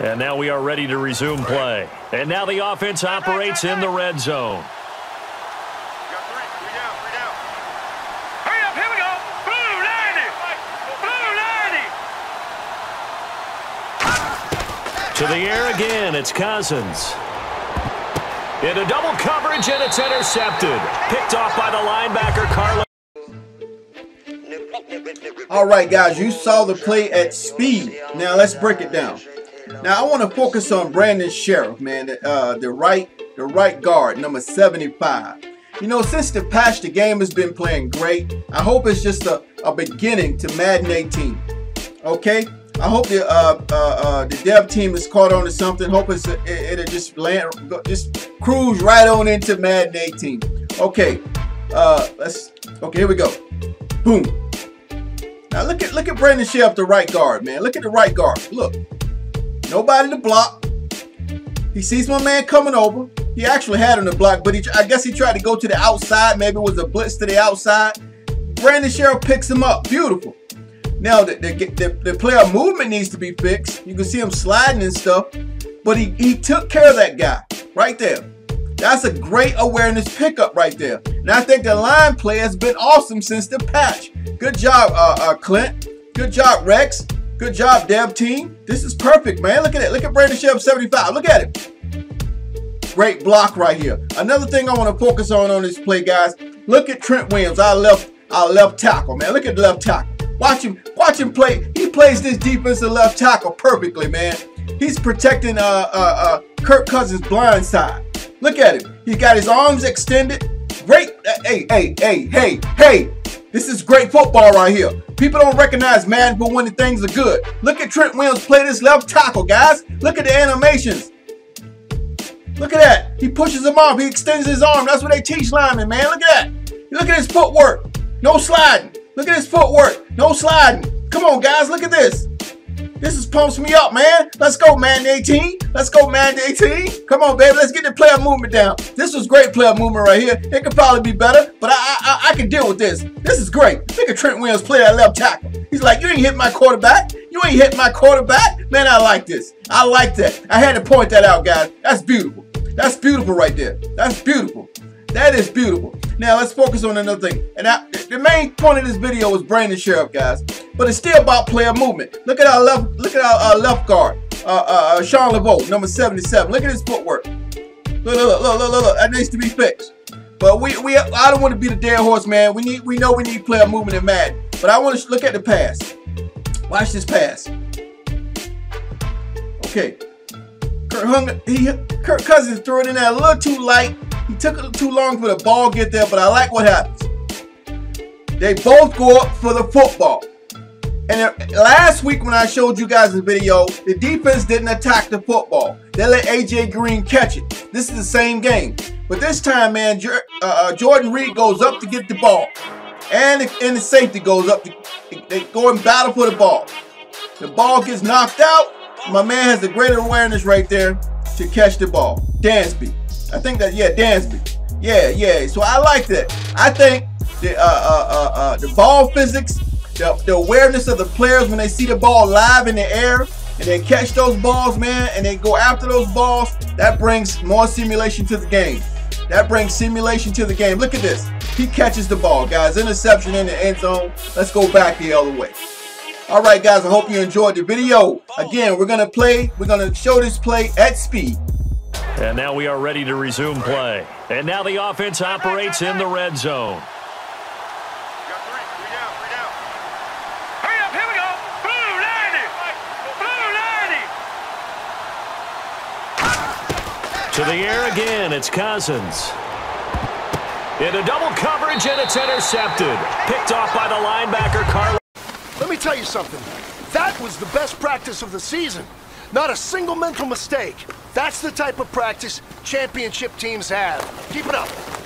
And now we are ready to resume play. And now the offense operates in the red zone. To the air again, it's Cousins. Into double coverage, and it's intercepted. Picked off by the linebacker, Carlos. All right, guys, you saw the play at speed. Now, let's break it down. Now, I want to focus on Brandon Scherff, man, the right guard, number 75. You know, since the patch, the game has been playing great. I hope it's just a beginning to Madden 18, okay? I hope the dev team is caught on to something. Hope it'll just cruise right on into Madden 18. Okay, here we go. Boom. Now look at Brandon Scherff, the right guard, man. Look at the right guard. Look, nobody to block. He sees my man coming over. He actually had him to block, but I guess he tried to go to the outside. Maybe it was a blitz to the outside. Brandon Scherff picks him up. Beautiful. Now, the player movement needs to be fixed. You can see him sliding and stuff, but he took care of that guy right there. That's a great awareness pickup right there. And I think the line play has been awesome since the patch. Good job, Clint. Good job, Rex. Good job, dev team. This is perfect, man. Look at it. Look at Brandon Scherff, 75. Look at it. Great block right here. Another thing I want to focus on this play, guys. Look at Trent Williams, our left tackle, man. Look at the left tackle. Watch him play. He plays this defensive left tackle perfectly, man. He's protecting Kirk Cousins' blind side. Look at him. He got his arms extended. Great. Hey. This is great football right here. People don't recognize Madden, but when the things are good. Look at Trent Williams play this left tackle, guys. Look at the animations. Look at that. He pushes him off. He extends his arm. That's what they teach linemen, man. Look at that. Look at his footwork. No sliding. Look at his footwork. No sliding. Come on, guys. Look at this. This is pumps me up, man. Let's go, Madden 18. Let's go, Madden 18. Come on, baby. Let's get the player movement down. This was great player movement right here. It could probably be better, but I can deal with this. This is great. Look at Trent Williams play that left tackle. He's like, you ain't hit my quarterback. You ain't hit my quarterback. Man, I like this. I like that. I had to point that out, guys. That's beautiful. That's beautiful right there. That's beautiful. That is beautiful. Now, let's focus on another thing. And the main point of this video is Brandon Scherff, guys. But it's still about player movement. Look at our left guard, Sean LeVeau, number 77. Look at his footwork. Look. That needs to be fixed. But I don't want to be the dead horse, man. We know we need player movement in Madden. But I want to look at the pass. Watch this pass. Okay. Kirk Cousins threw it in there a little too light. He took too long for the ball to get there, but I like what happens. They both go up for the football. And last week when I showed you guys the video, the defense didn't attack the football. They let AJ Green catch it. This is the same game. But this time, man, Jordan Reed goes up to get the ball. And the safety goes up. They go and battle for the ball. The ball gets knocked out. My man has a greater awareness right there to catch the ball. Dansby. I think that, yeah, Dansby. Yeah. So I like that. I think the ball physics, the awareness of the players when they see the ball live in the air and they catch those balls, man, and they go after those balls, that brings more simulation to the game. That brings simulation to the game. Look at this. He catches the ball, guys. Interception in the end zone. Let's go back the other way. All right, guys, I hope you enjoyed the video. Again, we're going to show this play at speed. And now we are ready to resume play. And now the offense operates in the red zone. Three down. Hurry up, here we go. Blue 90. To the air again, it's Cousins. Into double coverage, and it's intercepted. Picked off by the linebacker, Carlos. Let me tell you something. That was the best practice of the season. Not a single mental mistake. That's the type of practice championship teams have. Keep it up.